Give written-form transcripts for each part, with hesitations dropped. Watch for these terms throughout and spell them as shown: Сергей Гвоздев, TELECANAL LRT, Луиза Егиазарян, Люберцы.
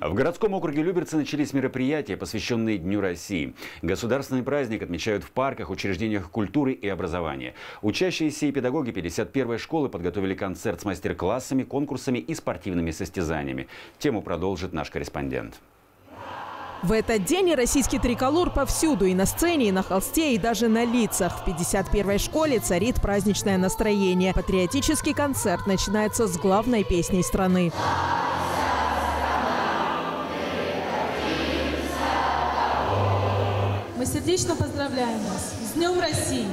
В городском округе Люберцы начались мероприятия, посвященные Дню России. Государственный праздник отмечают в парках, учреждениях культуры и образования. Учащиеся и педагоги 51-й школы подготовили концерт с мастер-классами, конкурсами и спортивными состязаниями. Тему продолжит наш корреспондент. В этот день российский триколор повсюду – и на сцене, и на холсте, и даже на лицах. В 51-й школе царит праздничное настроение. Патриотический концерт начинается с главной песни страны. Мы сердечно поздравляем вас с Днем России,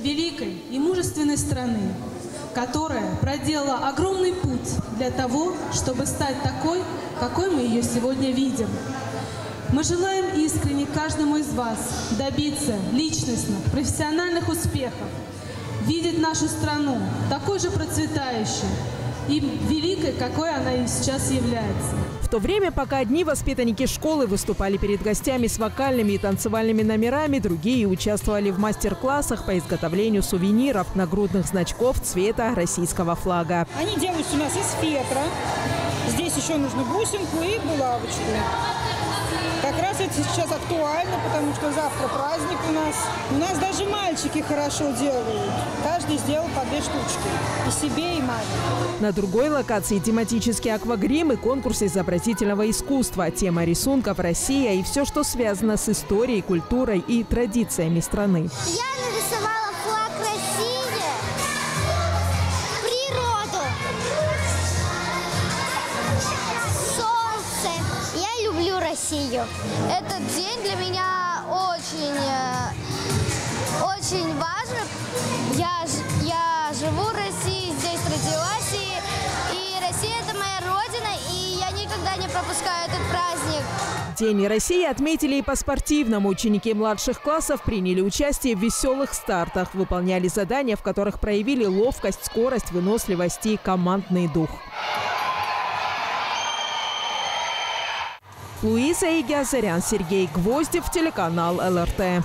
великой и мужественной страны, которая проделала огромный путь для того, чтобы стать такой, какой мы ее сегодня видим. Мы желаем искренне каждому из вас добиться личностных, профессиональных успехов, видеть нашу страну такой же процветающей и великой, какой она и сейчас является. В то время, пока одни воспитанники школы выступали перед гостями с вокальными и танцевальными номерами, другие участвовали в мастер-классах по изготовлению сувениров, нагрудных значков цвета российского флага. Они делаются у нас из фетра. Здесь еще нужно бусинку и булавочку. Как раз это сейчас актуально, потому что завтра праздник у нас. У нас даже мальчики хорошо делают. Каждый сделал по 2 штучки. И себе, и маме. На другой локации тематический аквагрим и конкурс изобразительного искусства. Тема рисунков «Россия» и все, что связано с историей, культурой и традициями страны. Я нарисовала флаг России, природу, солнце. Я люблю Россию. Этот день для меня очень важен. Я живу в России, здесь родилась, и Россия – это моя родина, и я никогда не пропускаю этот праздник. День России отметили и по-спортивному. Ученики младших классов приняли участие в веселых стартах, выполняли задания, в которых проявили ловкость, скорость, выносливость и командный дух. Луиза Егиазарян, Сергей Гвоздев, телеканал ЛРТ.